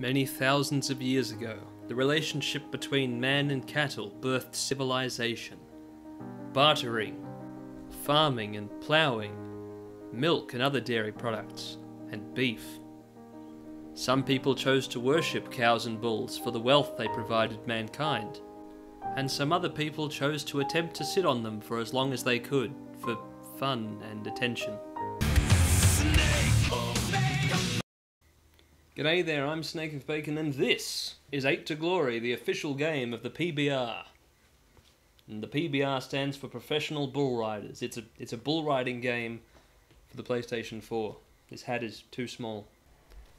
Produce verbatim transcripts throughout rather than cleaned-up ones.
Many thousands of years ago, the relationship between man and cattle birthed civilization. Bartering, farming and ploughing, milk and other dairy products, and beef. Some people chose to worship cows and bulls for the wealth they provided mankind, and some other people chose to attempt to sit on them for as long as they could, for fun and attention. G'day there, I'm Snake of Bacon, and this is Eight to Glory, the official game of the P B R. And the P B R stands for Professional Bull Riders. It's a, it's a bull riding game for the PlayStation four. This hat is too small.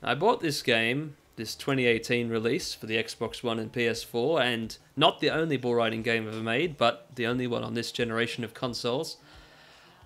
I bought this game, this twenty eighteen release, for the Xbox One and P S four, and not the only bull riding game ever made, but the only one on this generation of consoles.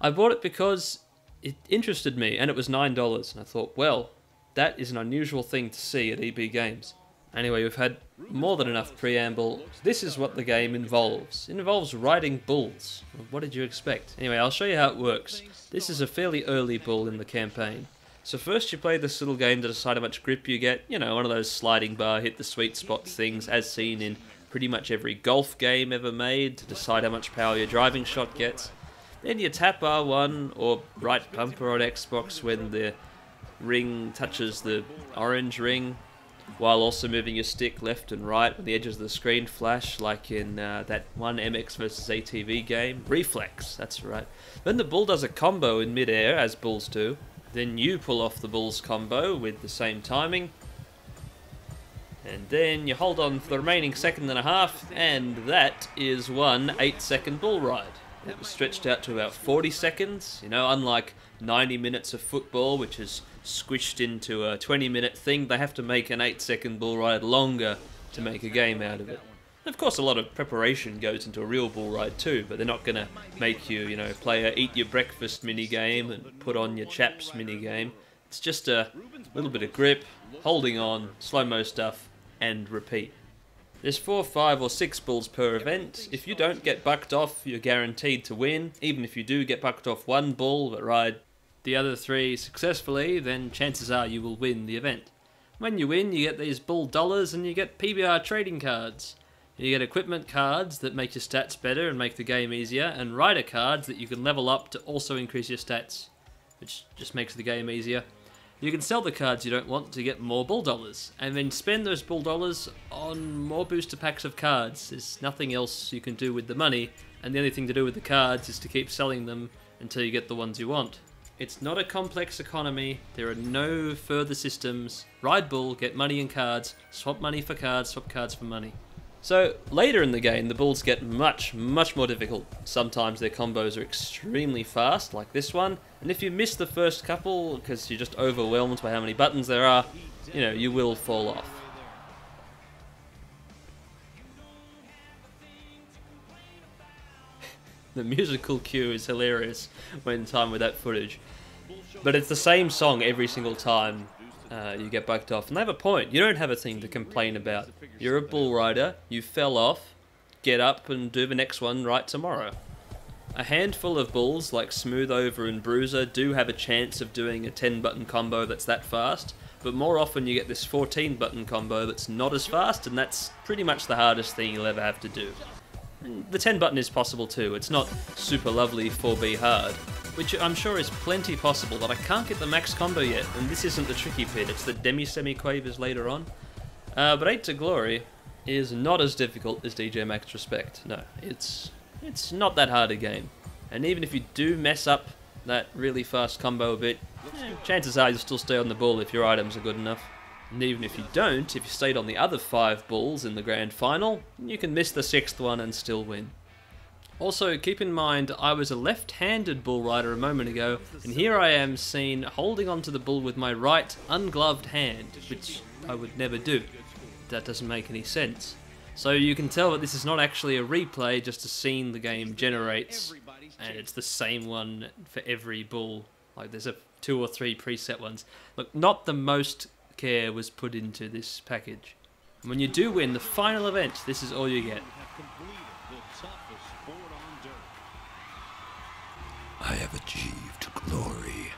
I bought it because it interested me, and it was nine dollars, and I thought, well, that is an unusual thing to see at E B Games. Anyway, we've had more than enough preamble. This is what the game involves. It involves riding bulls. What did you expect? Anyway, I'll show you how it works. This is a fairly early bull in the campaign. So first you play this little game to decide how much grip you get. You know, one of those sliding bar, hit the sweet spot things, as seen in pretty much every golf game ever made, to decide how much power your driving shot gets. Then you tap R one or right bumper on Xbox when the ring touches the orange ring, while also moving your stick left and right when the edges of the screen flash, like in uh, that one M X versus A T V game, Reflex, that's right. Then the bull does a combo in mid-air, as bulls do. Then you pull off the bull's combo with the same timing. And then you hold on for the remaining second and a half, and that is one eight-second bull ride. It was stretched out to about forty seconds, you know, unlike ninety minutes of football, which is squished into a twenty minute thing. They have to make an eight second bull ride longer to make a game out of it. And of course, a lot of preparation goes into a real bull ride too, but they're not going to make you, you know, play a eat your breakfast mini game and put on your chaps mini game. It's just a little bit of grip, holding on, slow-mo stuff, and repeat. There's four, five or six bulls per event. If you don't get bucked off, you're guaranteed to win. Even if you do get bucked off one bull but ride the other three successfully, then chances are you will win the event. When you win, you get these bull dollars and you get P B R trading cards. You get equipment cards that make your stats better and make the game easier, and rider cards that you can level up to also increase your stats, which just makes the game easier. You can sell the cards you don't want to get more bull dollars, and then spend those bull dollars on more booster packs of cards. There's nothing else you can do with the money, and the only thing to do with the cards is to keep selling them until you get the ones you want. It's not a complex economy, there are no further systems. Ride bull, get money and cards, swap money for cards, swap cards for money. So, later in the game, the bulls get much, much more difficult. Sometimes their combos are extremely fast, like this one, and if you miss the first couple, because you're just overwhelmed by how many buttons there are, you know, you will fall off. The musical cue is hilarious when in time with that footage. But it's the same song every single time. Uh, you get bucked off, and they have a point. You don't have a thing to complain about. You're a bull rider, you fell off, get up and do the next one right tomorrow. A handful of bulls like Smooth Over and Bruiser do have a chance of doing a ten button combo that's that fast, but more often you get this fourteen button combo that's not as fast, and that's pretty much the hardest thing you'll ever have to do. The ten button is possible too, it's not super lovely four B hard, which I'm sure is plenty possible, but I can't get the max combo yet, and this isn't the tricky bit, it's the demi-semi-quavers later on. Uh, but Eight to Glory is not as difficult as D J Max Respect, no, it's, it's not that hard a game. And even if you do mess up that really fast combo a bit, eh, chances are you'll still stay on the bull if your items are good enough. And even if you don't, if you stayed on the other five bulls in the grand final, you can miss the sixth one and still win. Also, keep in mind, I was a left-handed bull rider a moment ago, and here I am seen holding onto the bull with my right ungloved hand, which I would never do. That doesn't make any sense. So you can tell that this is not actually a replay, just a scene the game generates, and it's the same one for every bull. Like, there's a two or three preset ones. Look, not the most care was put into this package. And when you do win the final event, this is all you get. I have achieved glory.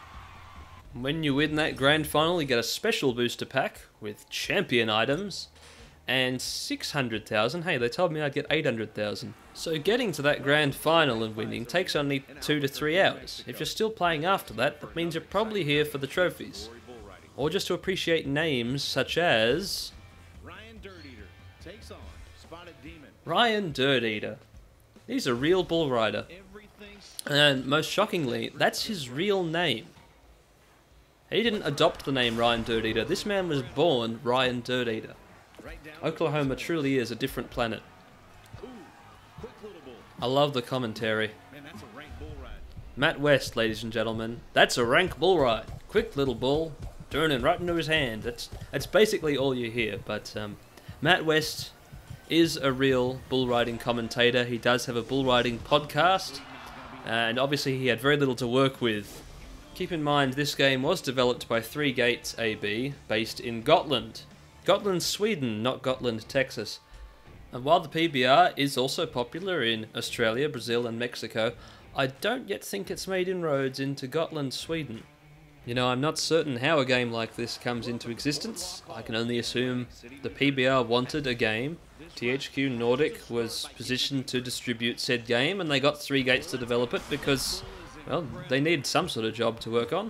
When you win that grand final, you get a special booster pack with champion items and six hundred thousand. Hey, they told me I'd get eight hundred thousand. So getting to that grand final and winning takes only two to three hours. If you're still playing after that, that means you're probably here for the trophies. Or just to appreciate names such as Ryan Dirt Eater takes on Spotted Demon. Ryan Dirt Eater. He's a real bull rider. And most shockingly, that's his real name. He didn't adopt the name Ryan Dirt Eater. This man was born Ryan Dirt Eater. Oklahoma truly is a different planet. I love the commentary. Matt West, ladies and gentlemen. That's a rank bull ride. Quick little bull, turning right into his hand. That's that's basically all you hear. But um, Matt West is a real bull riding commentator. He does have a bull riding podcast. And obviously he had very little to work with. Keep in mind this game was developed by Three Gates A B, based in Gotland. Gotland, Sweden, not Gotland, Texas. And while the P B R is also popular in Australia, Brazil and Mexico, I don't yet think it's made inroads into Gotland, Sweden. You know, I'm not certain how a game like this comes into existence. I can only assume the P B R wanted a game. T H Q Nordic was positioned to distribute said game, and they got Three Gates to develop it because, well, they need some sort of job to work on.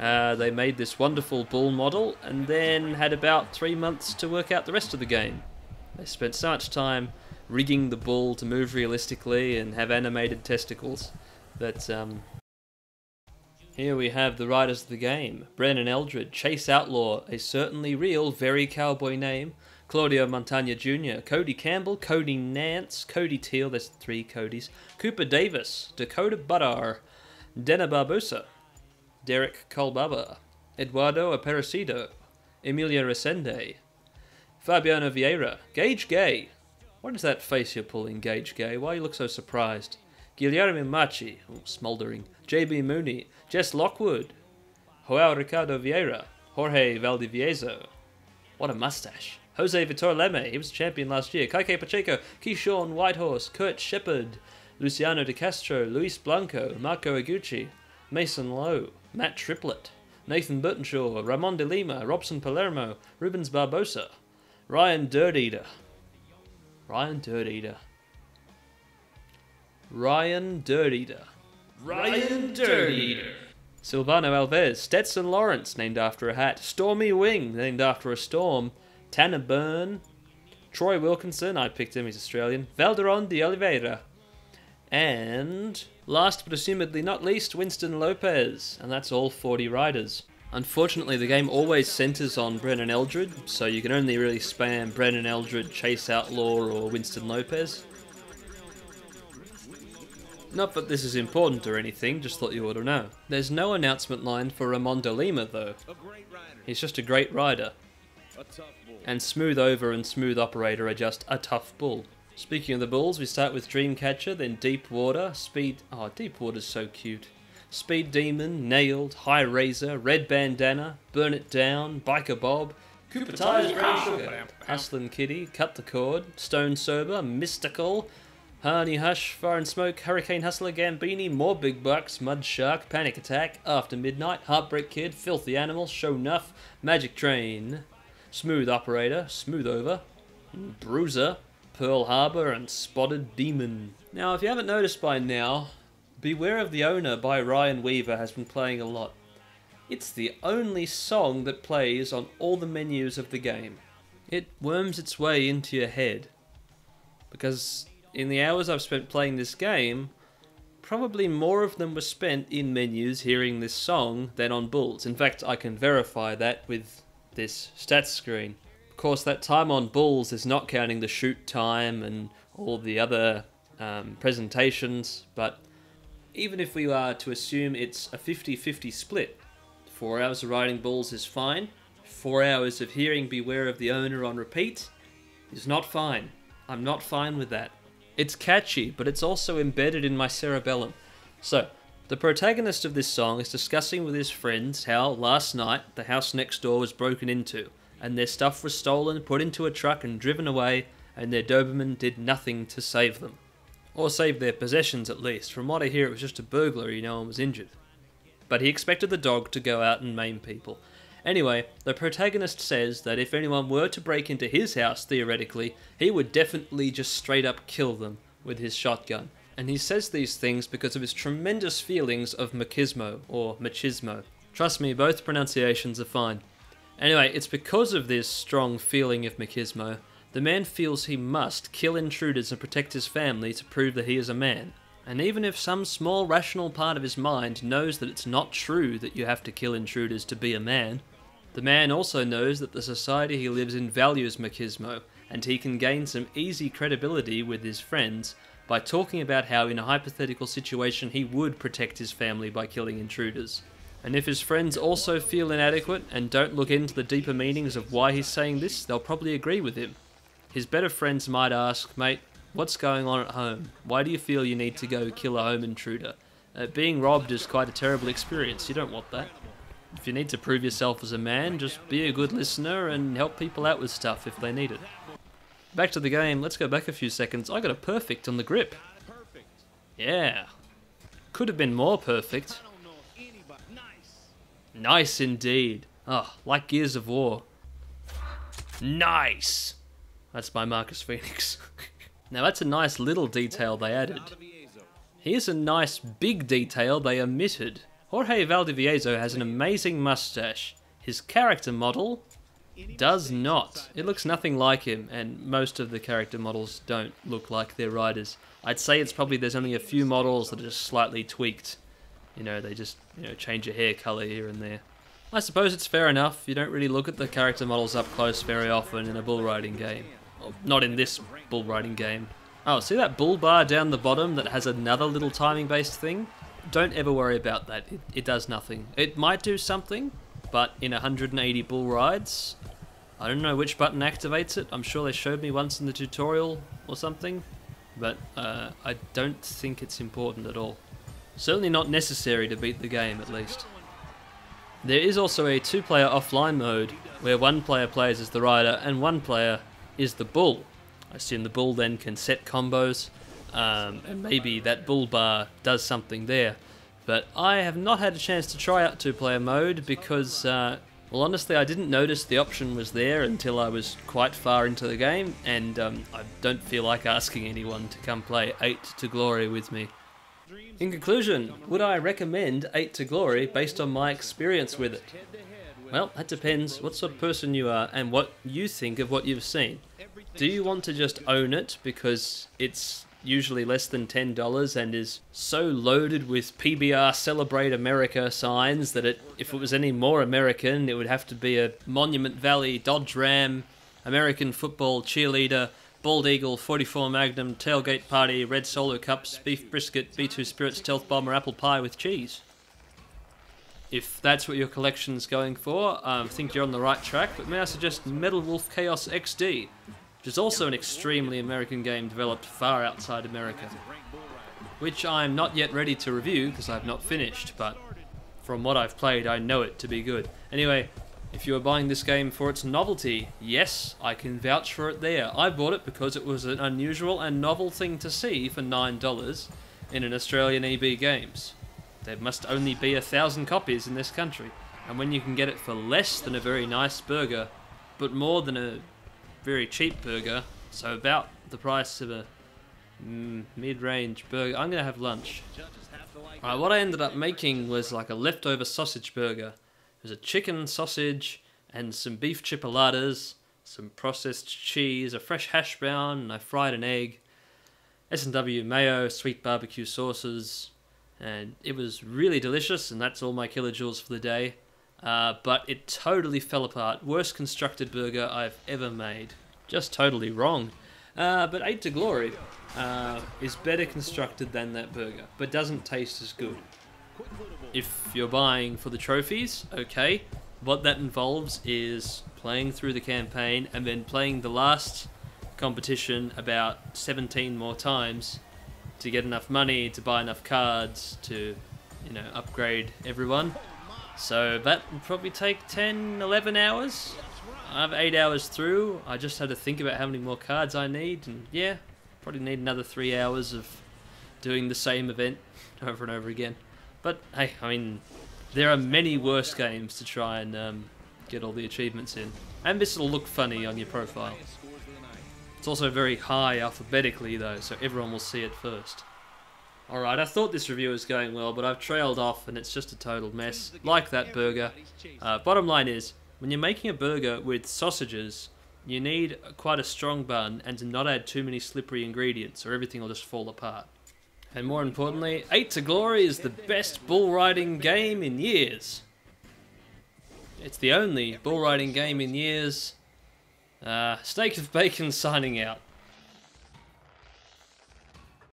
Uh, they made this wonderful bull model and then had about three months to work out the rest of the game. They spent so much time rigging the bull to move realistically and have animated testicles that, um... Here we have the riders of the game. Brandon Eldred, Chase Outlaw, a certainly real, very cowboy name. Claudio Montagna Junior, Cody Campbell, Cody Nance, Cody Teal, there's three Codys, Cooper Davis, Dakota Buttar, Dena Barbosa, Derek Kolbaba, Eduardo Aparecido, Emilia Resende, Fabiano Vieira, Gage Gay. What is that face you're pulling, Gage Gay? Why you look so surprised? Guillermo Machi, oh, smouldering, J B Mooney, Jess Lockwood, Joao Ricardo Vieira, Jorge Valdiviezo. What a mustache. Jose Vitor Leme, he was champion last year. Kaike Pacheco, Keyshawn Whitehorse, Kurt Shepard, Luciano De Castro, Luis Blanco, Marco Iguchi, Mason Lowe, Matt Triplett, Nathan Burtonshaw, Ramon de Lima, Robson Palermo, Rubens Barbosa, Ryan Dirt Eater. Ryan Dirt Eater. Ryan Dirt Eater. Ryan Dirt Eater. Silvano Alves, Stetson Lawrence, named after a hat, Stormy Wing, named after a storm, Tanner Byrne, Troy Wilkinson, I picked him, he's Australian, Valderon de Oliveira, and last but assumedly not least, Winston Lopez, and that's all forty riders. Unfortunately, the game always centres on Brennan Eldred, so you can only really spam Brennan Eldred, Chase Outlaw, or Winston Lopez. Not that this is important or anything, just thought you ought to know. There's no announcement line for Ramon de Lima, though. He's just a great rider. And Smooth Over and Smooth Operator are just a tough bull. Speaking of the bulls, we start with Dreamcatcher, then Deep Water, Speed... Oh, Deep Water's so cute. Speed Demon, Nailed, High Razor, Red Bandana, Burn It Down, Biker Bob, Cooper Tires, Brown Sugar, Hustlin' Kitty, Cut the Cord, Stone Sober, Mystical, Honey Hush, Fire and Smoke, Hurricane Hustler, Gambini, More Big Bucks, Mud Shark, Panic Attack, After Midnight, Heartbreak Kid, Filthy Animal, Show Nuff, Magic Train, Smooth Operator, Smooth Over, Bruiser, Pearl Harbor, and Spotted Demon. Now, if you haven't noticed by now, Beware of the Owner by Ryan Weaver has been playing a lot. It's the only song that plays on all the menus of the game. It worms its way into your head. Because in the hours I've spent playing this game, probably more of them were spent in menus hearing this song than on bulls. In fact, I can verify that with this stats screen. Of course, that time on bulls is not counting the shoot time and all the other um, presentations, but even if we are to assume it's a fifty fifty split, four hours of riding bulls is fine, four hours of hearing Beware of the Owner on repeat is not fine. I'm not fine with that. It's catchy, but it's also embedded in my cerebellum. So, the protagonist of this song is discussing with his friends how, last night, the house next door was broken into, and their stuff was stolen, put into a truck and driven away, and their Doberman did nothing to save them. Or save their possessions, at least. From what I hear, it was just a burglar, you know, and was injured. but he expected the dog to go out and maim people. Anyway, the protagonist says that if anyone were to break into his house, theoretically, he would definitely just straight up kill them with his shotgun. And he says these things because of his tremendous feelings of machismo, or machismo. Trust me, both pronunciations are fine. Anyway, it's because of this strong feeling of machismo, the man feels he must kill intruders and protect his family to prove that he is a man. And even if some small rational part of his mind knows that it's not true that you have to kill intruders to be a man, the man also knows that the society he lives in values machismo, and he can gain some easy credibility with his friends by talking about how in a hypothetical situation he would protect his family by killing intruders. And if his friends also feel inadequate and don't look into the deeper meanings of why he's saying this, they'll probably agree with him. His better friends might ask, mate, what's going on at home? Why do you feel you need to go kill a home intruder? Uh, being robbed is quite a terrible experience, you don't want that. If you need to prove yourself as a man, just be a good listener and help people out with stuff if they need it. Back to the game, let's go back a few seconds. I got a perfect on the grip. Yeah. Could have been more perfect. Nice indeed. Oh, like Gears of War. Nice! That's my Marcus Phoenix. Now that's a nice little detail they added. Here's a nice big detail they omitted. Jorge Valdiviezo has an amazing mustache. His character model does not. It looks nothing like him, and most of the character models don't look like their riders. I'd say it's probably there's only a few models that are just slightly tweaked. You know, they just, you know, change a hair colour here and there. I suppose it's fair enough. You don't really look at the character models up close very often in a bull riding game. Not in this bull riding game. Oh, see that bull bar down the bottom that has another little timing based thing? Don't ever worry about that, it, it does nothing. It might do something, but in one hundred eighty bull rides, I don't know which button activates it. I'm sure they showed me once in the tutorial or something, but uh, I don't think it's important at all. Certainly not necessary to beat the game, at least. There is also a two-player offline mode, where one player plays as the rider and one player is the bull. I assume the bull then can set combos, um, and maybe that bull bar does something there. But I have not had a chance to try out two-player mode because, uh, well, honestly, I didn't notice the option was there until I was quite far into the game, and um, I don't feel like asking anyone to come play Eight to Glory with me. In conclusion, would I recommend Eight to Glory based on my experience with it? Well, that depends what sort of person you are and what you think of what you've seen. Do you want to just own it because it's usually less than ten dollars and is so loaded with P B R Celebrate America signs that it, if it was any more American, it would have to be a Monument Valley Dodge Ram, American football cheerleader, Bald Eagle, forty-four Magnum, Tailgate Party, Red Solo Cups, Beef Brisket, B two Spirit, Stealth Bomb, or Apple Pie with Cheese? If that's what your collection's going for, I um, think you're on the right track, but may I suggest Metal Wolf Chaos X D, which is also an extremely American game developed far outside America, which I'm not yet ready to review because I've not finished, but from what I've played, I know it to be good. Anyway, if you were buying this game for its novelty, yes, I can vouch for it there. I bought it because it was an unusual and novel thing to see for nine dollars in an Australian E B Games. There must only be a thousand copies in this country, and when you can get it for less than a very nice burger, but more than a very cheap burger, so about the price of a mm, mid-range burger. I'm gonna have lunch. Alright, what I ended up making was like a leftover sausage burger. There's a chicken sausage and some beef chipolatas, some processed cheese, a fresh hash brown, and I fried an egg, S and W mayo, sweet barbecue sauces, and it was really delicious, and that's all my kilojoules for the day. Uh, but it totally fell apart. Worst constructed burger I've ever made. Just totally wrong. Uh, but Eight to Glory uh, is better constructed than that burger, but doesn't taste as good. If you're buying for the trophies, okay, what that involves is playing through the campaign and then playing the last competition about seventeen more times to get enough money, to buy enough cards, to, you know, upgrade everyone. So that will probably take ten, eleven hours. I have eight hours through. I just had to think about how many more cards I need, and yeah, probably need another three hours of doing the same event over and over again. But hey, I mean, There are many worse games to try and um, get all the achievements in. And this will look funny on your profile. It's also very high alphabetically though, so everyone will see it first. Alright, I thought this review was going well, but I've trailed off and it's just a total mess. Like that burger. Uh, bottom line is, when you're making a burger with sausages, you need quite a strong bun and to not add too many slippery ingredients or everything will just fall apart. And more importantly, Eight to Glory is the best bull riding game in years. It's the only bull riding game in years. Uh, Snake of Bacon signing out.